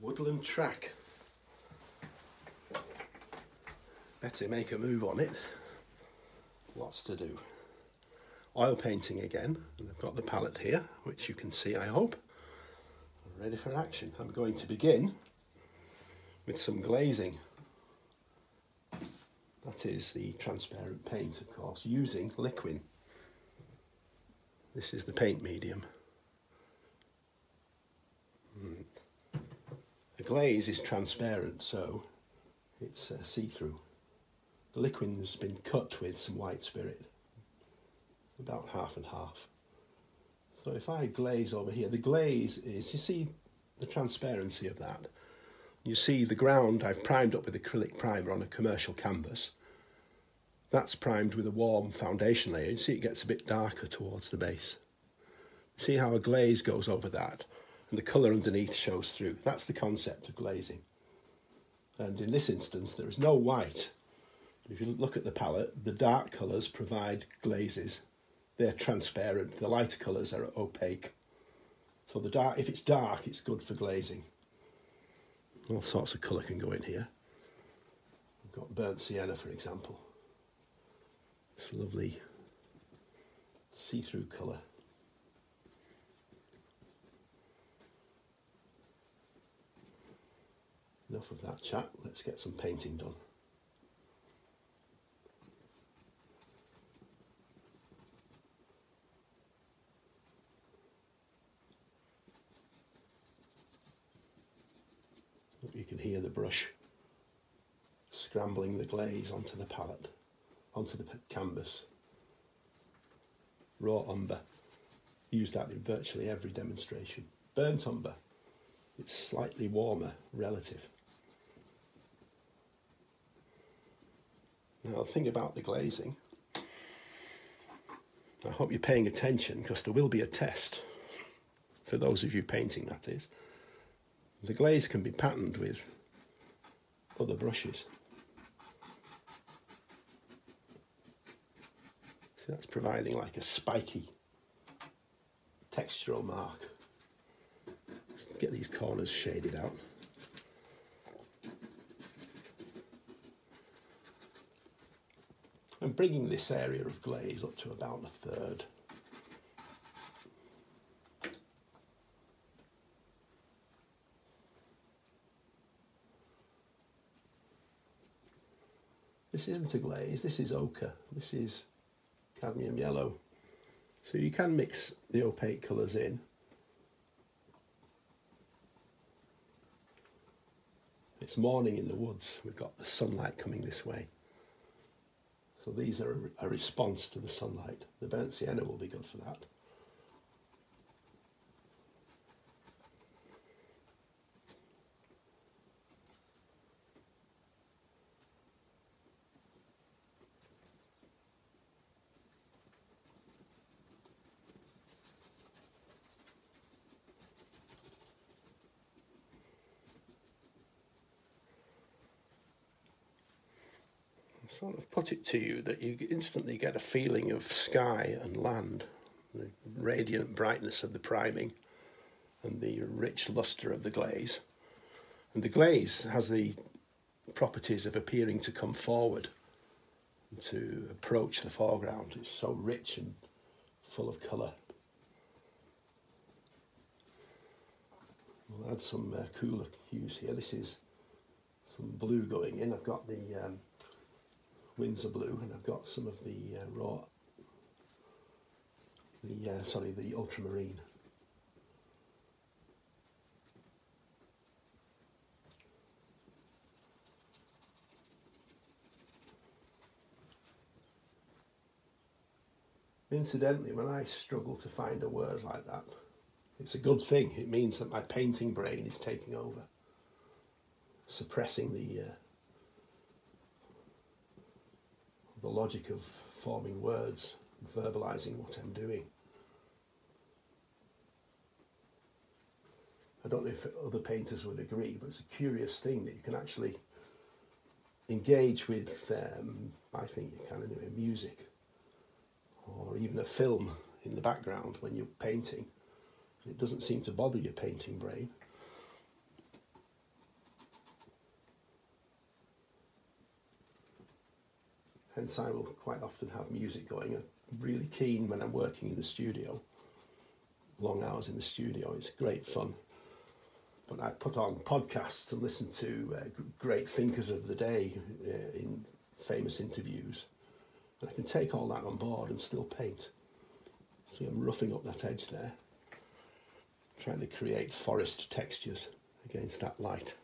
Woodland track. Better make a move on it. Lots to do. Oil painting again, and I've got the palette here, which you can see, I hope. I'm ready for action. I'm going to begin with some glazing. That is the transparent paint, of course, using liquin. This is the paint medium. The glaze is transparent, so it's see-through. The liquin has been cut with some white spirit, about half and half. So if I glaze over here, the glaze is, you see the transparency of that. You see the ground I've primed up with acrylic primer on a commercial canvas. That's primed with a warm foundation layer. You see it gets a bit darker towards the base. See how a glaze goes over that, and the colour underneath shows through. That's the concept of glazing. And in this instance, there is no white. If you look at the palette, the dark colours provide glazes. They're transparent. The lighter colours are opaque. So the dark, if it's dark, it's good for glazing. All sorts of colour can go in here. We've got burnt sienna, for example. This lovely see-through colour. Enough of that chat, let's get some painting done. You can hear the brush scrambling the glaze onto the palette, onto the canvas. Raw umber, use that in virtually every demonstration. Burnt umber, it's slightly warmer relative. Now, the thing about the glazing, I hope you're paying attention, because there will be a test for those of you painting, that is. The glaze can be patterned with other brushes. So that's providing like a spiky textural mark. Let's get these corners shaded out. I'm bringing this area of glaze up to about a third. This isn't a glaze, this is ochre, this is cadmium yellow. So you can mix the opaque colours in. It's morning in the woods, we've got the sunlight coming this way. So these are a response to the sunlight. The burnt sienna will be good for that. Sort of put it to you that you instantly get a feeling of sky and land, the radiant brightness of the priming and the rich lustre of the glaze. And the glaze has the properties of appearing to come forward, to approach the foreground. It's so rich and full of colour. We'll add some cooler hues here. This is some blue going in. I've got the Winsor Blue, and I've got some of the the ultramarine. Incidentally, when I struggle to find a word like that, it's a good thing. It means that my painting brain is taking over, suppressing the logic of forming words, verbalising what I'm doing. I don't know if other painters would agree, but it's a curious thing that you can actually engage with, I think you can anyway, music or even a film in the background when you're painting. It doesn't seem to bother your painting brain. hence I will quite often have music going. I'm really keen when I'm working in the studio, long hours in the studio, it's great fun. But I put on podcasts and listen to great thinkers of the day in famous interviews. And I can take all that on board and still paint. See, I'm roughing up that edge there, trying to create forest textures against that light.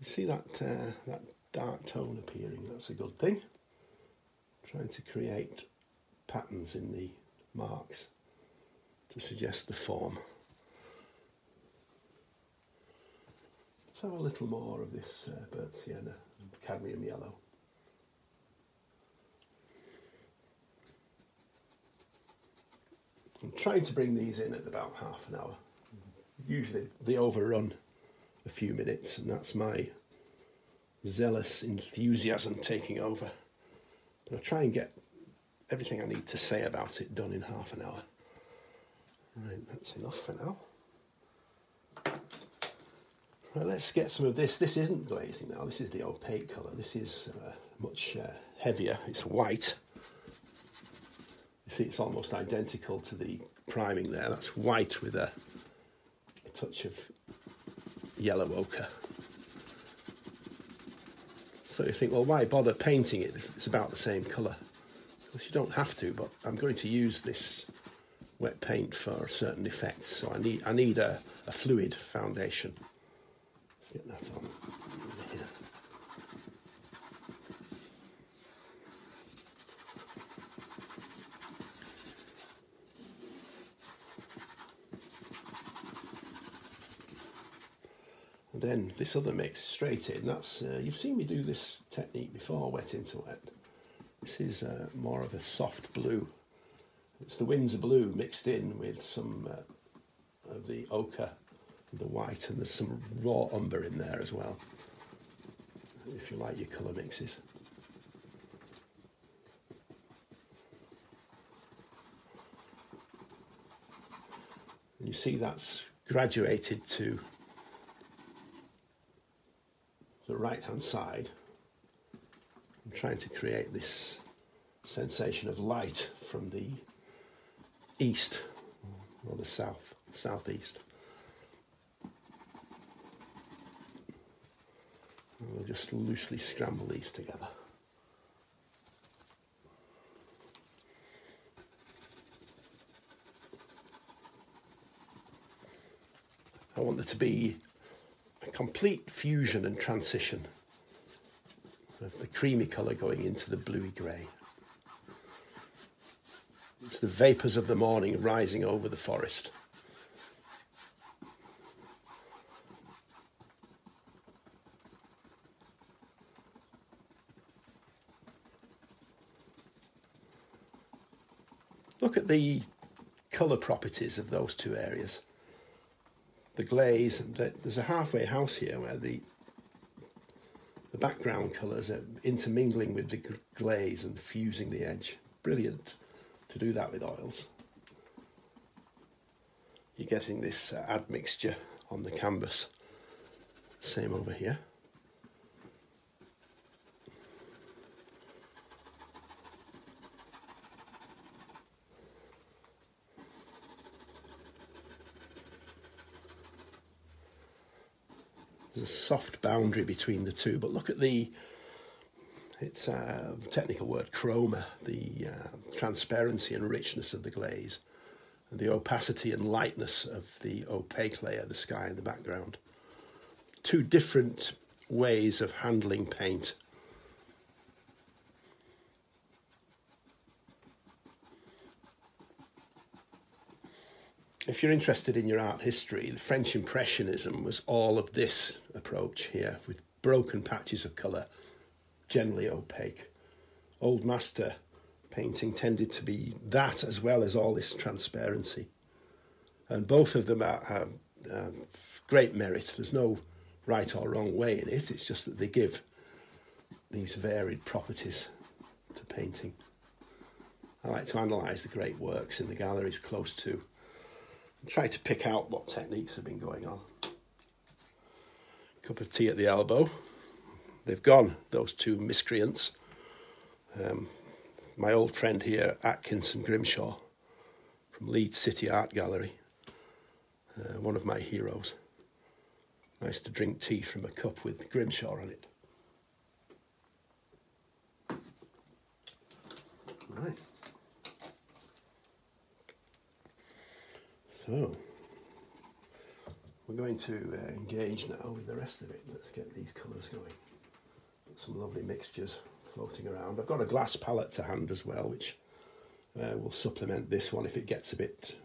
You see that dark tone appearing, that's a good thing. Trying to create patterns in the marks to suggest the form. Let's have a little more of this burnt sienna and cadmium yellow. I'm trying to bring these in at about half an hour. Usually they overrun a few minutes, and that's my zealous enthusiasm taking over. But I try and get everything I need to say about it done in half an hour. Right, that's enough for now. Right, let's get some of this. This isn't glazing now, this is the opaque colour. This is much heavier, it's white. You see, it's almost identical to the priming there. That's white with a touch of yellow ochre. So you think, well, why bother painting it if it's about the same colour? Of course, you don't have to, but I'm going to use this wet paint for certain effects, so I need a fluid foundation. Let's get that on here. And then this other mix straight in. That's you've seen me do this technique before, wet into wet. This is more of a soft blue. It's the Winsor Blue mixed in with some of the ochre, the white, and there's some raw umber in there as well, if you like your colour mixes. And you see that's graduated to the right-hand side. I'm trying to create this sensation of light from the east, or the southeast. And we'll just loosely scramble these together. I want there to be a complete fusion and transition of the creamy colour going into the bluey grey. It's the vapours of the morning rising over the forest. Look at the colour properties of those two areas. The glaze, there's a halfway house here where the background colours are intermingling with the glaze and fusing the edge. Brilliant. To do that with oils, you're getting this admixture on the canvas. Same over here. There's a soft boundary between the two, but look at the it's a technical word, chroma, the transparency and richness of the glaze, and the opacity and lightness of the opaque layer, the sky in the background. Two different ways of handling paint. If you're interested in your art history, the French Impressionism was all of this approach here, with broken patches of colour, generally opaque. Old Master painting tended to be that, as well as all this transparency. And both of them have great merit. There's no right or wrong way in it. It's just that they give these varied properties to painting. I like to analyse the great works in the galleries close to, and try to pick out what techniques have been going on. Cup of tea at the elbow. They've gone, those two miscreants. My old friend here, Atkinson Grimshaw, from Leeds City Art Gallery, one of my heroes. Nice to drink tea from a cup with Grimshaw on it. Right. So, we're going to engage now with the rest of it. Let's get these colours going. Got some lovely mixtures floating around. I've got a glass palette to hand as well, which will supplement this one if it gets a bit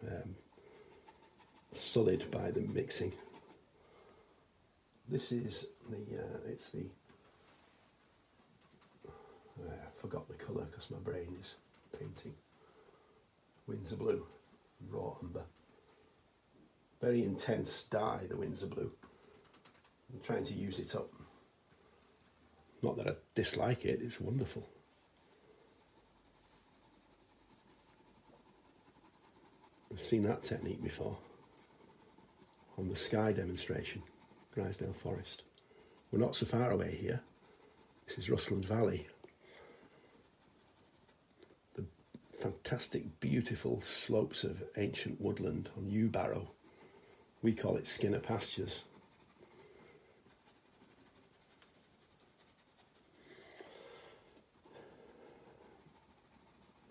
sullied by the mixing. This is the, it's the, I forgot the colour because my brain is painting. Winsor Blue, raw umber. Very intense dye, the Winsor Blue. I'm trying to use it up. Not that I dislike it, it's wonderful. I've seen that technique before on the sky demonstration, Grisdale Forest. We're not so far away here. This is Rusland Valley. The fantastic, beautiful slopes of ancient woodland on Yewbarrow. We call it Skinner pastures.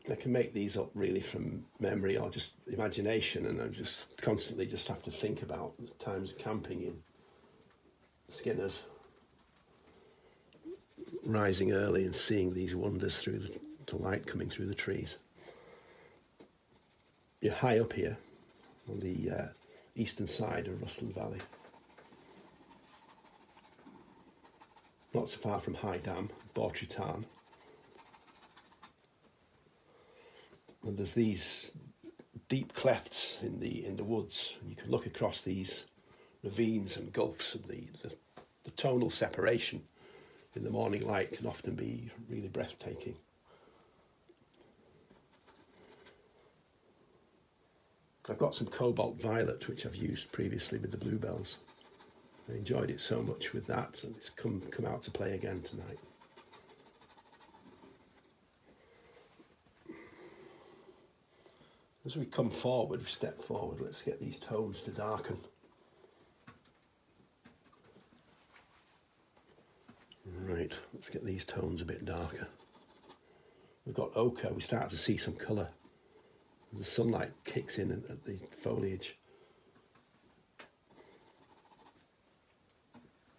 I can make these up really from memory or just imagination, and I just constantly just have to think about times camping in Skinner's, rising early and seeing these wonders through the light coming through the trees. You're high up here on the eastern side of Rusland Valley. Not so far from High Dam, Bawtry Tarn. And there's these deep clefts in the woods. And you can look across these ravines and gulfs, and the tonal separation in the morning light can often be really breathtaking. I've got some cobalt violet, which I've used previously with the bluebells. I enjoyed it so much with that, and it's come out to play again tonight. As we come forward, we step forward, let's get these tones to darken. Right, let's get these tones a bit darker. We've got ochre, we start to see some colour. The sunlight kicks in at the foliage.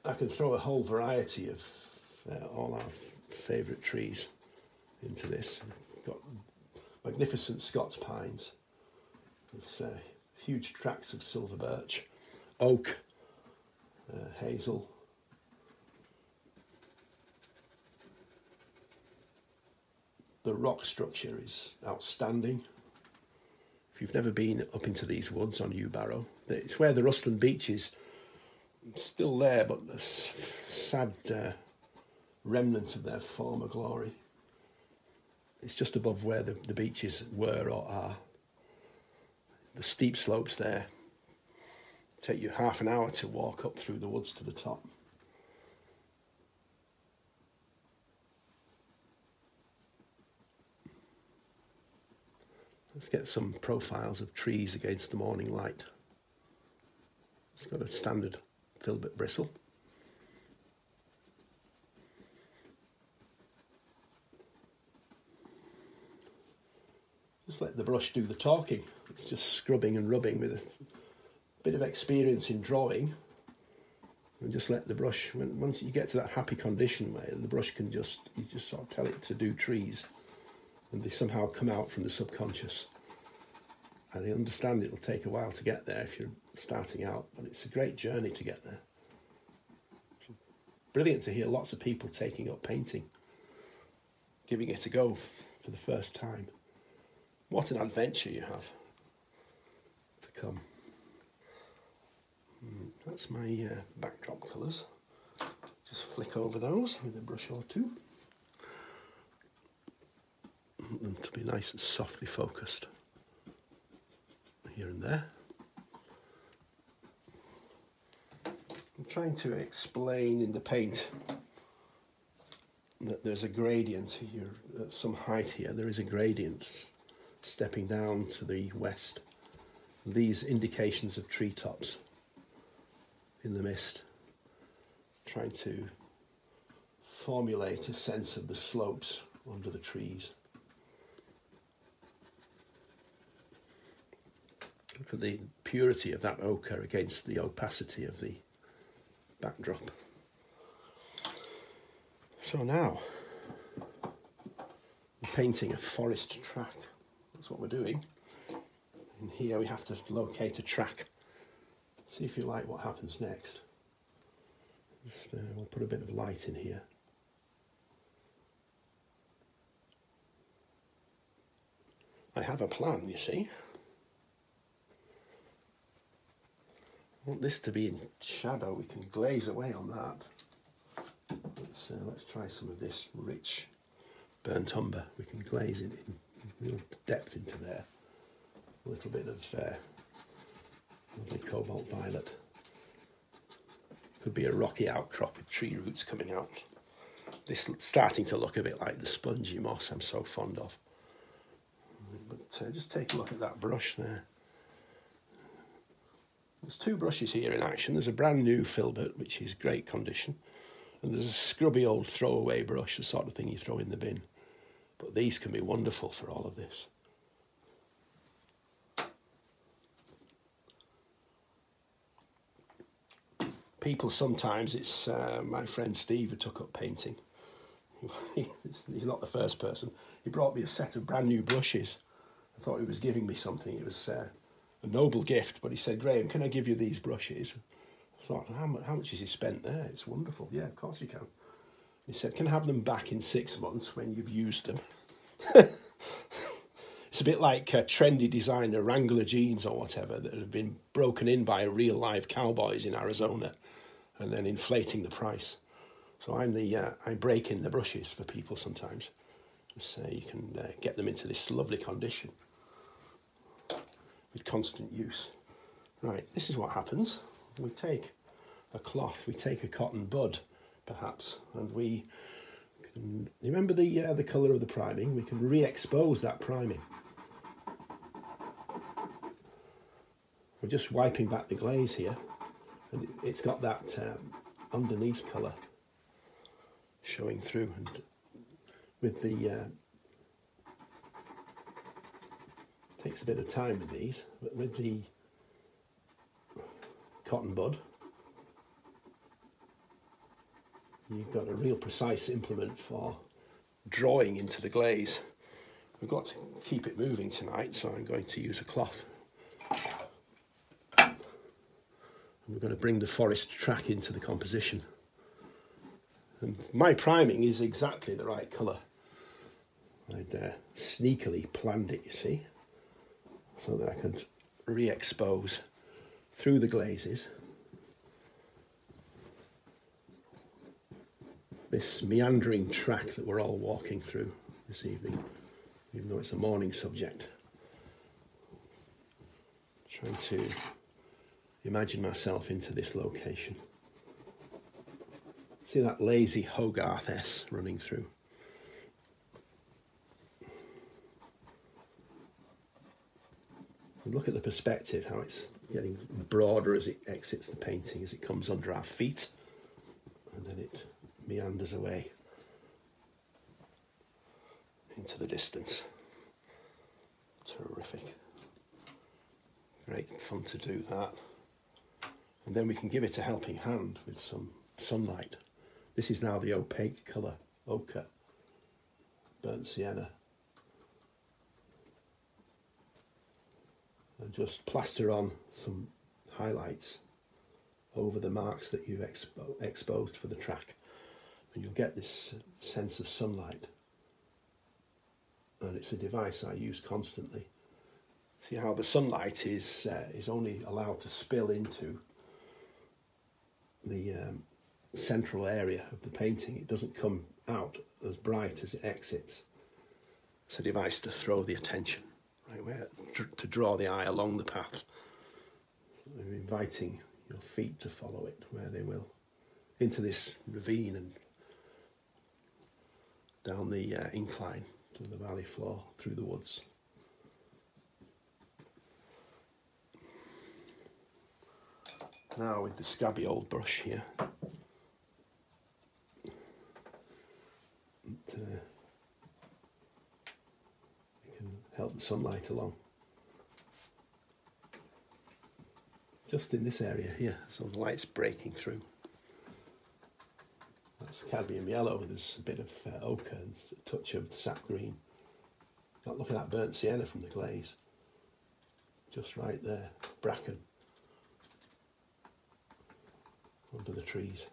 I can throw a whole variety of all our favourite trees into this. We've got magnificent Scots pines. There's huge tracts of silver birch, oak, hazel. The rock structure is outstanding. If you've never been up into these woods on Yewbarrow, it's where the Rusland Beach is still there, but the sad remnant of their former glory. It's just above where the beaches were or are. The steep slopes there take you half an hour to walk up through the woods to the top. Let's get some profiles of trees against the morning light. It's got a standard filbert bristle. Just let the brush do the talking. It's just scrubbing and rubbing with a bit of experience in drawing. And just let the brush, once you get to that happy condition where the brush can just, you just sort of tell it to do trees. And they somehow come out from the subconscious. And I understand it'll take a while to get there if you're starting out, but it's a great journey to get there. It's brilliant to hear lots of people taking up painting, giving it a go for the first time. What an adventure you have to come. That's my backdrop colours. Just flick over those with a brush or two. Them to be nice and softly focused here and there. I'm trying to explain in the paint there's a gradient here, at some height here, there is a gradient stepping down to the west. These indications of treetops in the mist, trying to formulate a sense of the slopes under the trees. Look at the purity of that ochre against the opacity of the backdrop. So now, we're painting a forest track. That's what we're doing. And here we have to locate a track. See if you like what happens next. Just, we'll put a bit of light in here. I have a plan, you see. I want this to be in shadow. We can glaze away on that. Let's try some of this rich burnt umber. We can glaze it in real depth into there. A little bit of lovely cobalt violet. Could be a rocky outcrop with tree roots coming out. This starting to look a bit like the spongy moss I'm so fond of. But just take a look at that brush there. There's two brushes here in action. There's a brand new filbert, which is great condition. And there's a scrubby old throwaway brush, the sort of thing you throw in the bin. But these can be wonderful for all of this. People sometimes, it's my friend Steve who took up painting. He's not the first person. He brought me a set of brand new brushes. I thought he was giving me something. It was a noble gift, but he said, "Graham, can I give you these brushes?" I thought, how much has he spent there? It's wonderful. Yeah, of course you can. He said, "Can I have them back in 6 months when you've used them?" It's a bit like a trendy designer Wrangler jeans or whatever that have been broken in by real live cowboys in Arizona and then inflating the price. So I'm the I break in the brushes for people sometimes. So you can get them into this lovely condition with constant use. Right, this is what happens. We take a cloth, we take a cotton bud perhaps, and we can, remember the colour of the priming, we can re-expose that priming. We're just wiping back the glaze here, and it's got that underneath colour showing through, and with the takes a bit of time with these, but with the cotton bud you've got a real precise implement for drawing into the glaze. We've got to keep it moving tonight, so I'm going to use a cloth, and we're going to bring the forest track into the composition. And my priming is exactly the right colour. I'd sneakily planned it, you see, so that I could re-expose through the glazes this meandering track that we're all walking through this evening, even though it's a morning subject. I'm trying to imagine myself into this location. See that lazy Hogarth S running through. And look at the perspective, how it's getting broader as it exits the painting, as it comes under our feet, and then it meanders away into the distance. Terrific. Great fun to do that. And then we can give it a helping hand with some sunlight. This is now the opaque colour, ochre, burnt sienna. And just plaster on some highlights over the marks that you've exposed for the track. And you'll get this sense of sunlight. And it's a device I use constantly. See how the sunlight is only allowed to spill into the central area of the painting. It doesn't come out as bright as it exits. It's a device to throw the attention, right, where to draw the eye along the path. So you're inviting your feet to follow it where they will, into this ravine, and down the incline to the valley floor through the woods. Now with the scabby old brush here, it can help the sunlight along. Just in this area here, some light's breaking through. That's cadmium yellow, there's a bit of ochre and a touch of sap green. Got, look at that burnt sienna from the glaze, just right there, bracken under the trees.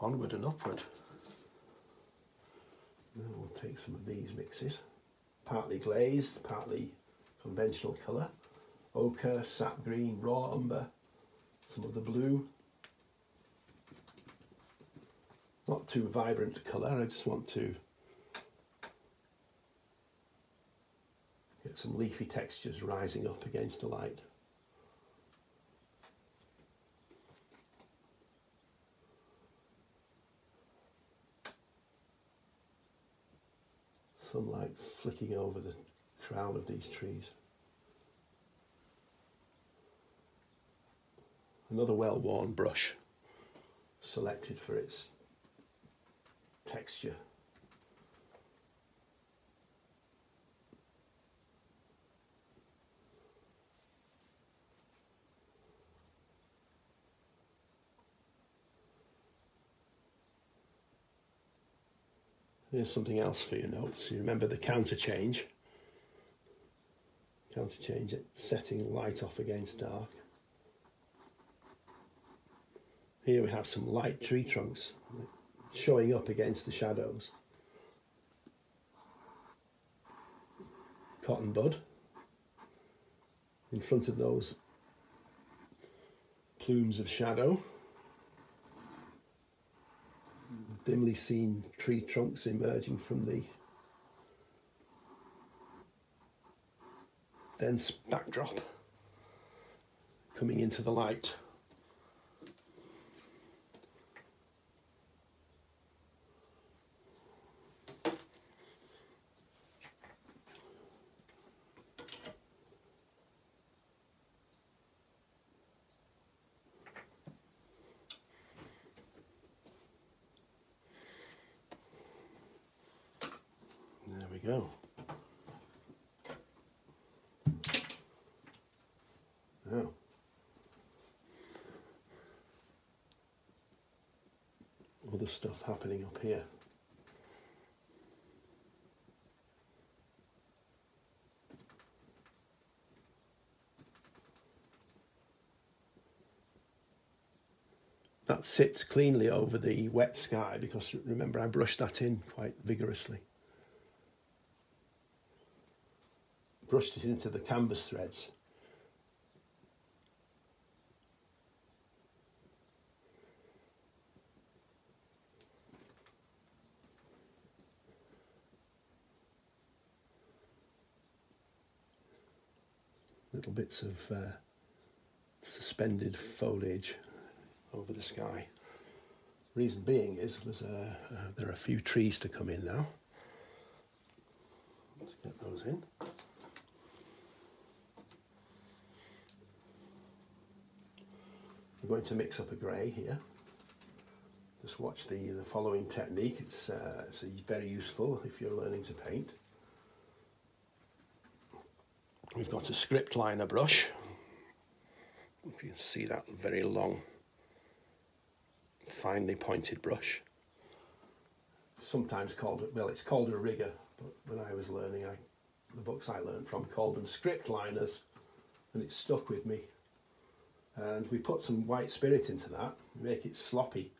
Onward and upward. Now we'll take some of these mixes, partly glazed, partly conventional colour, ochre, sap green, raw umber, some of the blue. Not too vibrant colour, I just want to get some leafy textures rising up against the light. Sunlight flicking over the crown of these trees. Another well-worn brush, selected for its texture. Here's something else for your notes. You remember the counter change. Counter change, setting light off against dark. Here we have some light tree trunks showing up against the shadows. Cotton bud in front of those plumes of shadow. Dimly seen tree trunks emerging from the dense backdrop, coming into the light. Go. Oh. Other stuff happening up here. That sits cleanly over the wet sky because remember I brushed that in quite vigorously. Brushed it into the canvas threads. Little bits of suspended foliage over the sky. Reason being is there are a few trees to come in now. Let's get those in. I'm going to mix up a grey here. Just watch the following technique. It's very useful if you're learning to paint. We've got a script liner brush. If you can see that very long, finely pointed brush. Sometimes called, well, it's called a rigger, but when I was learning, the books I learned from called them script liners, and it stuck with me. And we put some white spirit into that, make it sloppy.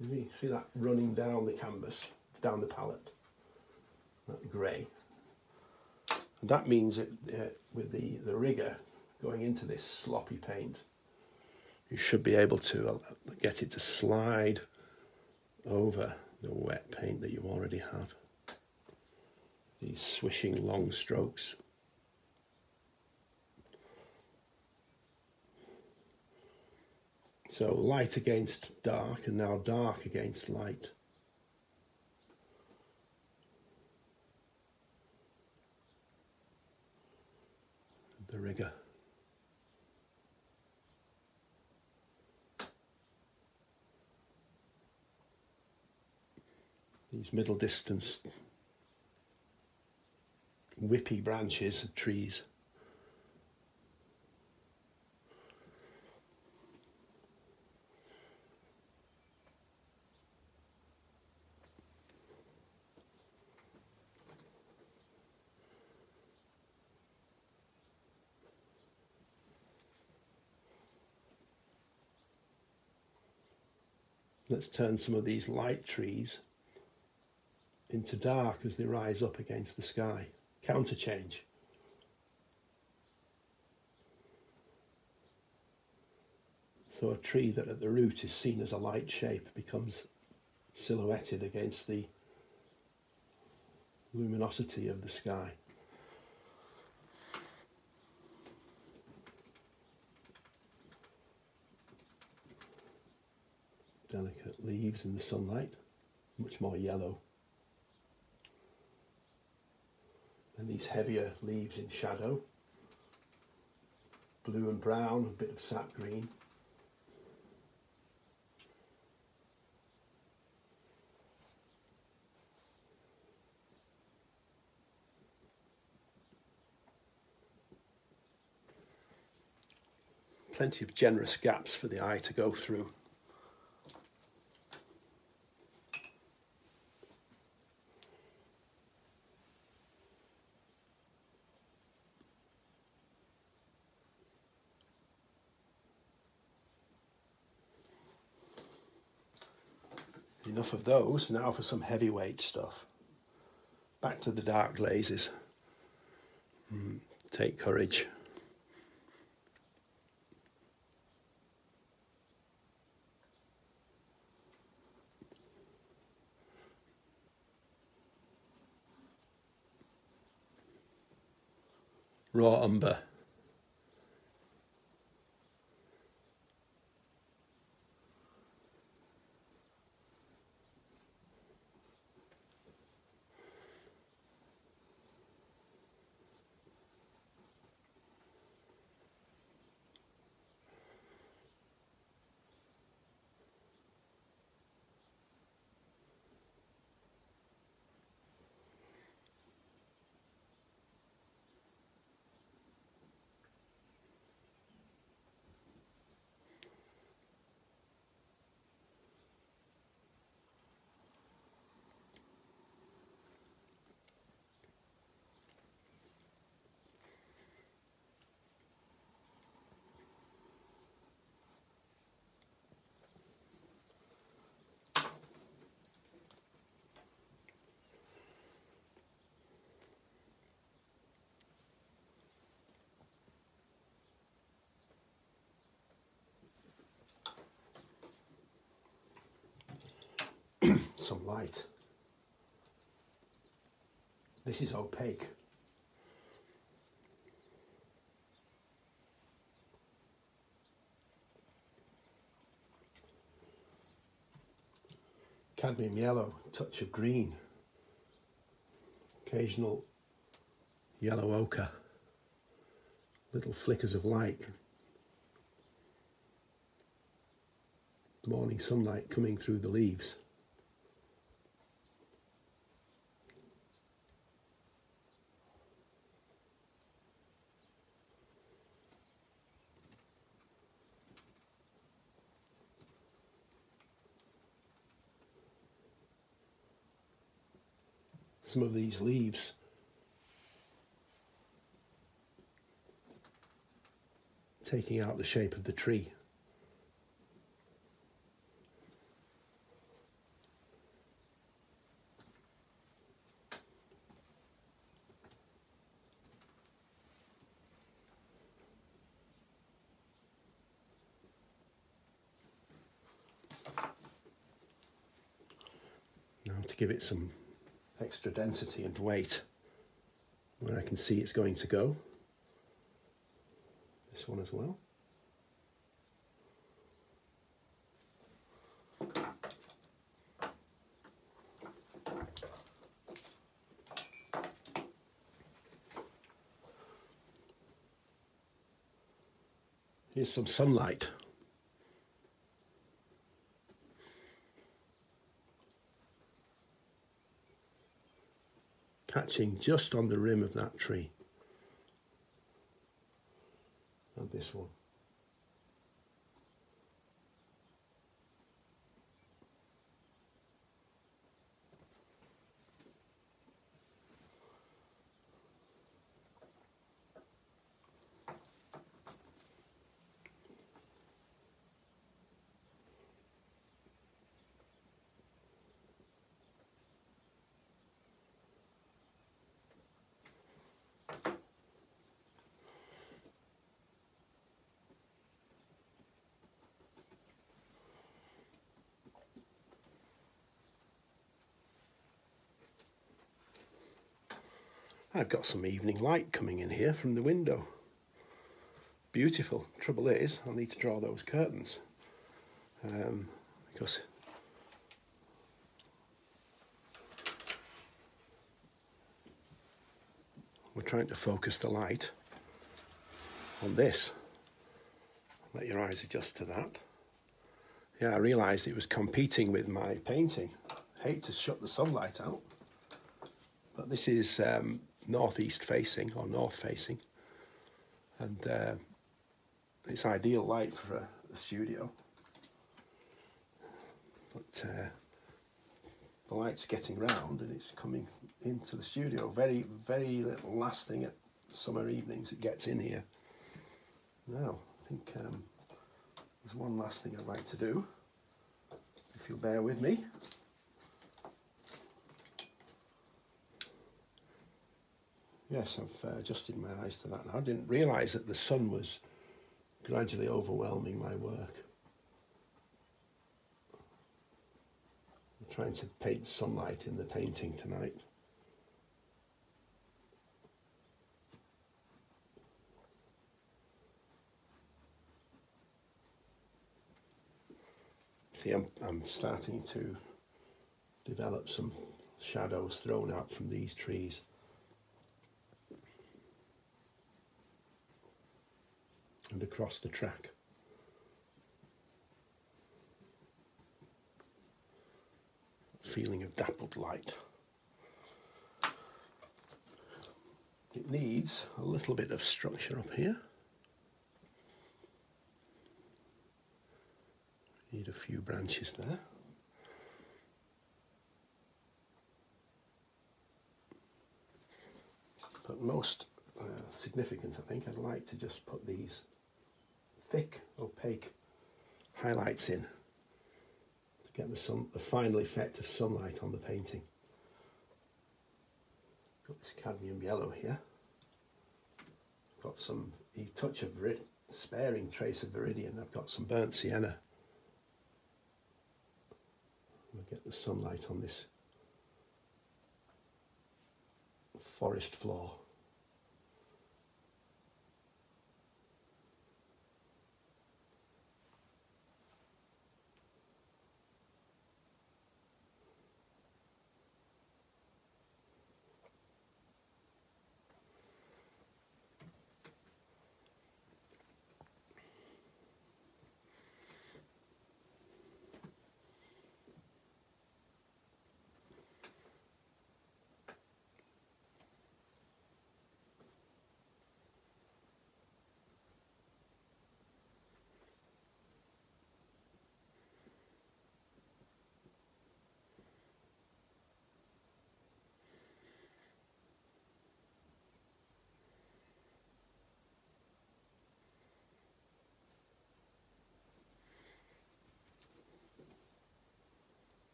You see that running down the canvas, down the palette, that grey. And that means that with the rigger going into this sloppy paint, you should be able to get it to slide over the wet paint that you already have. These swishing long strokes. So light against dark, and now dark against light. The rigor. These middle distance whippy branches of trees. Let's turn some of these light trees into dark as they rise up against the sky. Counterchange. So a tree that at the root is seen as a light shape becomes silhouetted against the luminosity of the sky. Delicate leaves in the sunlight, much more yellow. And these heavier leaves in shadow, blue and brown, a bit of sap green. Plenty of generous gaps for the eye to go through. Enough of those, now for some heavyweight stuff. Back to the dark glazes. Take courage. Raw umber. Some light. This is opaque. Cadmium yellow, touch of green, occasional yellow ochre, little flickers of light. Morning sunlight coming through the leaves. Some of these leaves taking out the shape of the tree. Now to give it some extra density and weight, where I can see it's going to go. This one as well. Here's some sunlight. Catching just on the rim of that tree. And this one. I've got some evening light coming in here from the window. Beautiful. Trouble is, I'll need to draw those curtains because we're trying to focus the light on this. Let your eyes adjust to that. Yeah, I realised it was competing with my painting. I hate to shut the sunlight out, but this is northeast facing or north facing, and it's ideal light for a studio, but the light's getting round and it's coming into the studio. Very little lasting at summer evenings. It gets in here now. I think there's one last thing I'd like to do, if you'll bear with me. Yes, I've adjusted my eyes to that. I didn't realise that the sun was gradually overwhelming my work. I'm trying to paint sunlight in the painting tonight. See, I'm starting to develop some shadows thrown out from these trees. And across the track. Feeling of dappled light. It needs a little bit of structure up here. Need a few branches there. But most significant, I think, I'd like to just put these thick, opaque highlights in to get the final effect of sunlight on the painting. Got this cadmium yellow here. Got some a touch of sparing trace of viridian. I've got some burnt sienna. We'll get the sunlight on this forest floor.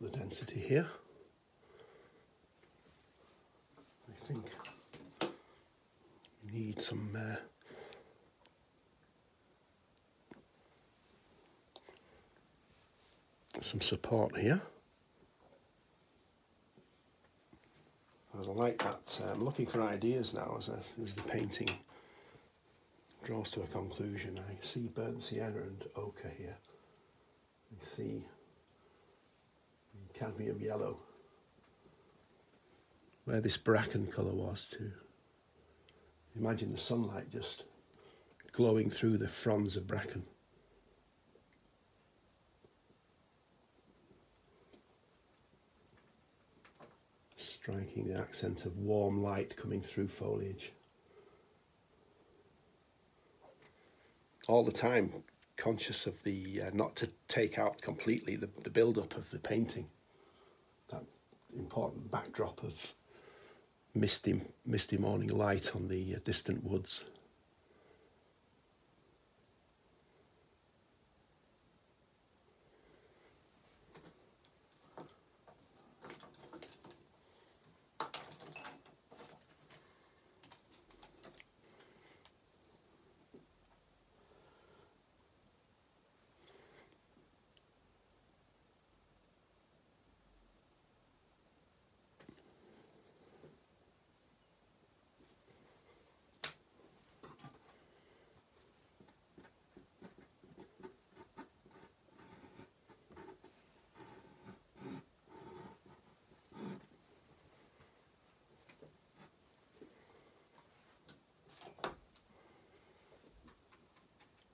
The density here. I think we need some support here. I like that. I'm looking for ideas now as the painting draws to a conclusion. I see burnt sienna and ochre here. I see cadmium yellow, where this bracken colour was too. Imagine the sunlight just glowing through the fronds of bracken. Striking the accent of warm light coming through foliage. All the time conscious of the, not to take out completely the build-up of the painting. That important backdrop of misty morning light on the distant woods.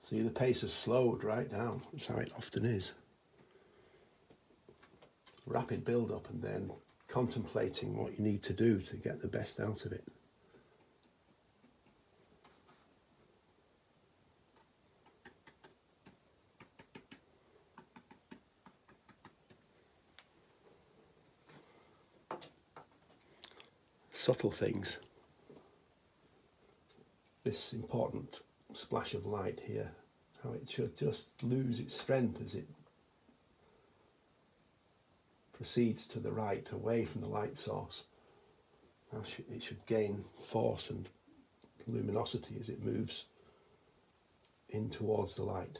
See, the pace has slowed right down. That's how it often is. Rapid build-up and then contemplating what you need to do to get the best out of it. Subtle things. This important splash of light here. How it should just lose its strength as it proceeds to the right, away from the light source. How it should gain force and luminosity as it moves in towards the light.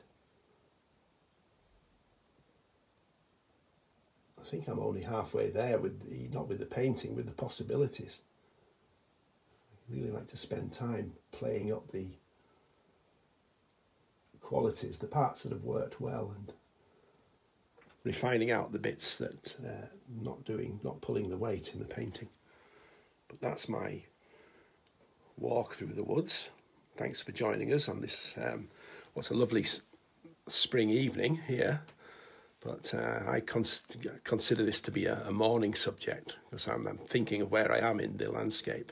I think I'm only halfway there with the, not with the painting, with the possibilities. I really like to spend time playing up the qualities, the parts that have worked well, and refining out the bits that not pulling the weight in the painting. But that's my walk through the woods. Thanks for joining us on this, what's a lovely spring evening here. But I consider this to be a morning subject, because I'm thinking of where I am in the landscape.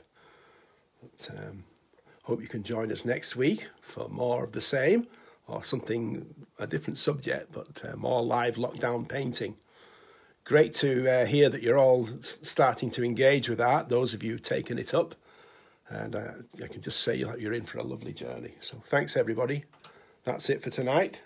But hope you can join us next week for more of the same. Or something, a different subject, but more live lockdown painting. Great to hear that you're all starting to engage with art, those of you taking it up. And I can just say you're in for a lovely journey. So thanks, everybody. That's it for tonight.